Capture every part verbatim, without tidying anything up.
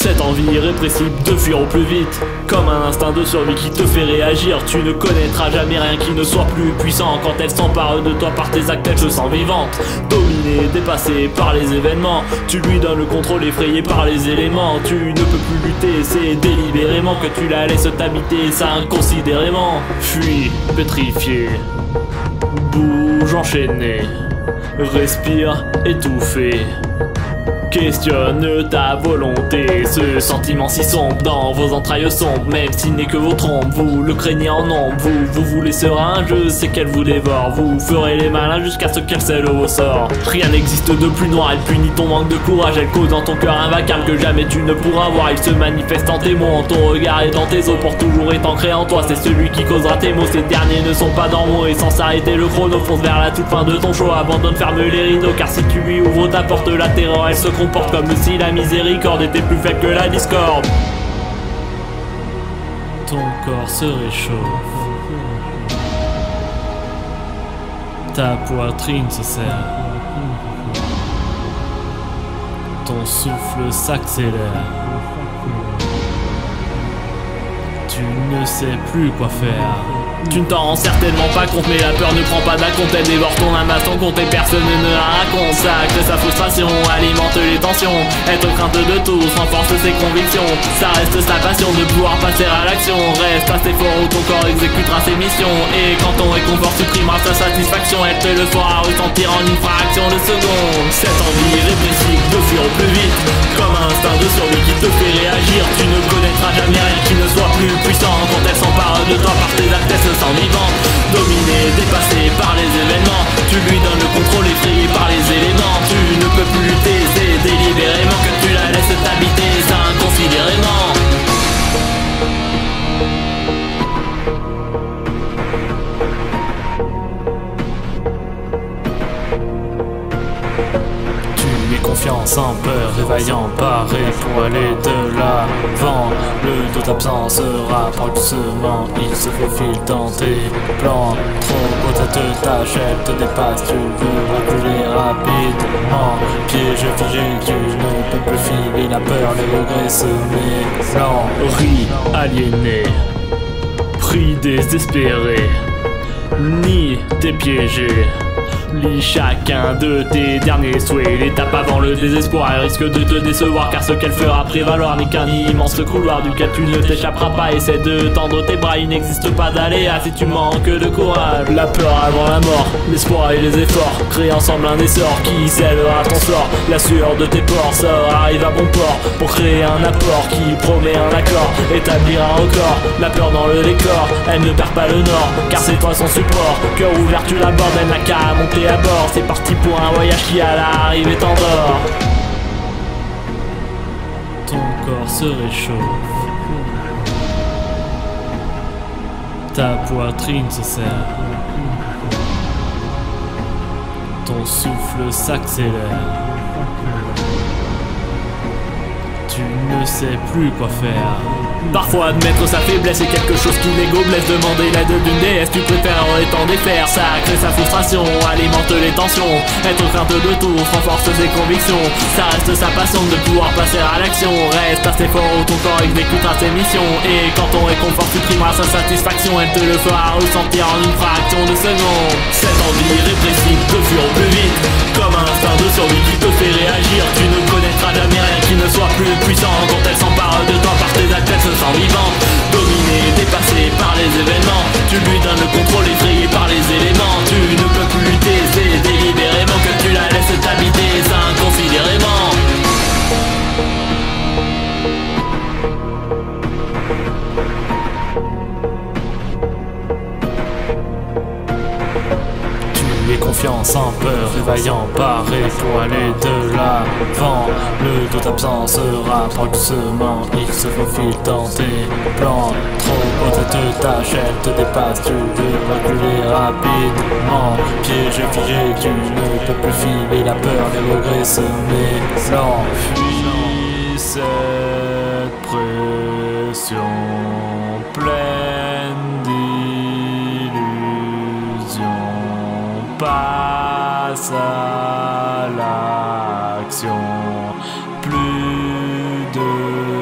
Cette envie irrépressible de fuir au plus vite, comme un instinct de survie qui te fait réagir. Tu ne connaîtras jamais rien qui ne soit plus puissant. Quand elle s'empare de toi par tes actes, elle se sent vivante, dominée, dépassée par les événements. Tu lui donnes le contrôle, effrayé par les éléments. Tu ne peux plus lutter, c'est délibérément que tu la laisses t'habiter, ça inconsidérément. Fuis, pétrifié, bouge enchaîné, respire étouffé. Questionne ta volonté, ce sentiment si sombre dans vos entrailles sombres. Même s'il n'est que vos trompes, vous le craignez en ombre. Vous, vous voulez serein, je sais qu'elle vous dévore. Vous ferez les malins jusqu'à ce qu'elle scelle vos sorts. Rien n'existe de plus noir, elle punit ton manque de courage. Elle cause dans ton cœur un vacarme que jamais tu ne pourras voir. Il se manifeste en tes mots, en ton regard et dans tes os. Pour toujours est ancré en toi, c'est celui qui causera tes mots. Ces derniers ne sont pas normaux et sans s'arrêter le chrono. Fonce vers la toute fin de ton show, abandonne, ferme les rideaux. Car si tu lui ouvres ta porte, la terreur elle se comporte comme si la miséricorde était plus faible que la discorde. Ton corps se réchauffe, ta poitrine se serre, ton souffle s'accélère. Tu ne sais plus quoi faire. Tu ne t'en rends certainement pas compte, mais la peur ne prend pas d'acompte. Elle dévore ton âme à ton compte et personne ne la raconte. Ça crée sa frustration, alimente les tensions. Être crainte de tous, renforce ses convictions. Ça reste sa passion de pouvoir passer à l'action. Reste assez fort où ton corps exécutera ses missions. Et quand ton réconfort supprimera sa satisfaction, elle te le fera ressentir en une fraction de seconde. Cette envie irrépressible de fuir au plus vite, comme un instinct de survie qui te fait réagir. Tu ne connaîtras jamais rien qui ne soit plus puissant. Quand elle s'empare de toi par tes actes, se sent vivant, dominé, dépassé par les événements. Tu lui donnes le contrôle, effrayé par les éléments. Tu ne peux plus lutter, c'est délibérément que tu la laisses t'habiter, ça inconsidérément. Sans peur et vaillant, paré pour aller de l'avant. Le doute absent sera par doucement. Il se faufile dans tes plans. Trop haute cette tâche, elle te dépasse. Tu veux reculer rapidement. Piège figé, tu ne peux plus filer. La peur, les regrets se mêlant. Ris, aliéné, pris désespéré, ni dépiégé. Lis chacun de tes derniers souhaits. L'étape avant le désespoir, elle risque de te décevoir. Car ce qu'elle fera prévaloir n'est qu'un immense couloir duquel tu ne t'échapperas pas. Essaie de tendre tes bras, il n'existe pas d'aléa si tu manques de courage. La peur avant la mort, l'espoir et les efforts créent ensemble un essor qui scellera ton sort. La sueur de tes pores sort, arrive à bon port pour créer un apport qui promet un accord, établir un record. La peur dans le décor, elle ne perd pas le nord, car c'est toi son support. Cœur ouvert tu l'abordes, elle n'a qu'à monter à bord, c'est parti pour un voyage qui à l'arrivée t'endort. Ton corps se réchauffe, ta poitrine se serre, ton souffle s'accélère. Tu ne sais plus quoi faire. Parfois admettre sa faiblesse est quelque chose qui l'ego blesse. Demander l'aide d'une déesse, tu préfères t'en défaire. Ça crée sa frustration, alimente les tensions. Être crainte de tout, renforce ses convictions. Ça reste sa passion de pouvoir passer à l'action. Reste assez fort où ton corps exécutera ses missions. Et quand ton réconfort supprimera sa satisfaction, elle te le fera ressentir en une fraction de seconde. Cette envie irrépressible te fuir au plus vite, comme un instinct de survie qui te fait réagir. Tu ne connaîtras jamais rien qui ne soit plus puissant. Quand elle s'empare de toi par tes actes, se sent vivante, dominée, dépassée par les événements. Tu lui donnes le contrôle, effrayé par les éléments. Tu ne peux plus lutter, c'est délibérément que tu la laisses t'habiter, ça inconsidérément. Confiance en peur et vaillant, paré pour aller de l'avant. Le doute absent sera par doucement. Il se faufile dans tes plans. Trop haute cette tâche, elle te dépasse. Tu veux reculer rapidement. Piège figé, tu ne peux plus filer. La peur, les regrets se mêlant. Fuis cette pression pleine d'illusions. Passe à l'action, plus de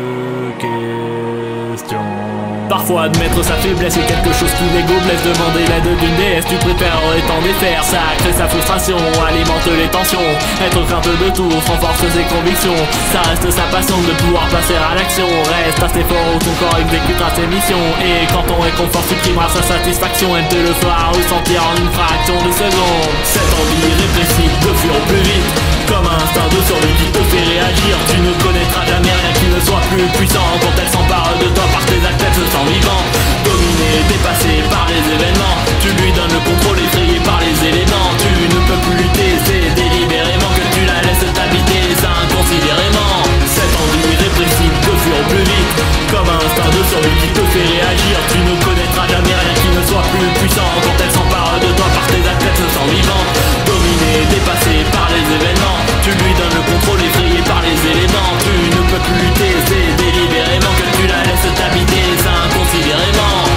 Parfois admettre sa faiblesse est quelque chose qui l'ego blesse. Demander l'aide d'une déesse, tu préfères en étant défaire. Ça crée sa frustration, alimente les tensions. Être feinte de tout, sans force ses convictions. Ça reste sa passion de pouvoir passer à l'action. Reste assez fort où ton corps exécutera ses missions. Et quand ton réconfort supprimera sa satisfaction, elle te le fera ressentir en une fraction de seconde. Cette envie répressive de fuir au plus vite, comme un instinct de survie qui te fait réagir. Tu ne connaîtras jamais rien qui ne soit plus puissant quand elle s'empare de toi par tes actes. Elle se sent vivant, dominé, dépassé par les événements. Tu lui donnes le contrôle, effrayé par les éléments. Tu ne peux plus lutter, c'est délibérément que tu la laisses t'habiter inconsidérément. Cette envie répressive de fuir au plus vite, comme un instinct de survie qui te fait réagir. Tu ne connaîtras jamais rien qui ne soit plus puissant quand elle s'empare de toi par tes actes. Elle se sent vivant, dominé, dépassé par les événements. Tu lui donnes le contrôle, effrayé par les éléments. Tu ne peux plus lutter, c'est délibérément que tu la laisses t'habiter inconsidérément.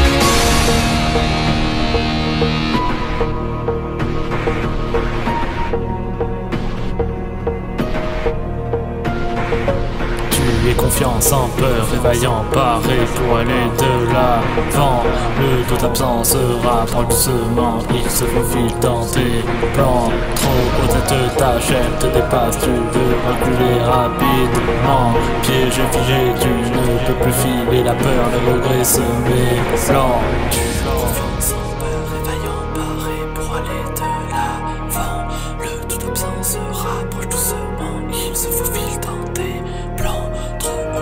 Confiance en peur, réveillant, paré pour aller de l'avant. Le tout absent sera proximement, il se faufile dans tes plans. Trop haute cette tâche, elle te dépasse, tu veux reculer rapidement. Piégé, figé, tu ne peux plus filer, la peur, le regret se mélange. Confiance en peur, réveillant, paré pour aller de l'avant. Le tout absent se rapproche doucement, il se faufile dans tes plans.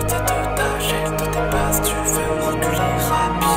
Cette tâche, elle te dépasse, tu veux reculer rapide.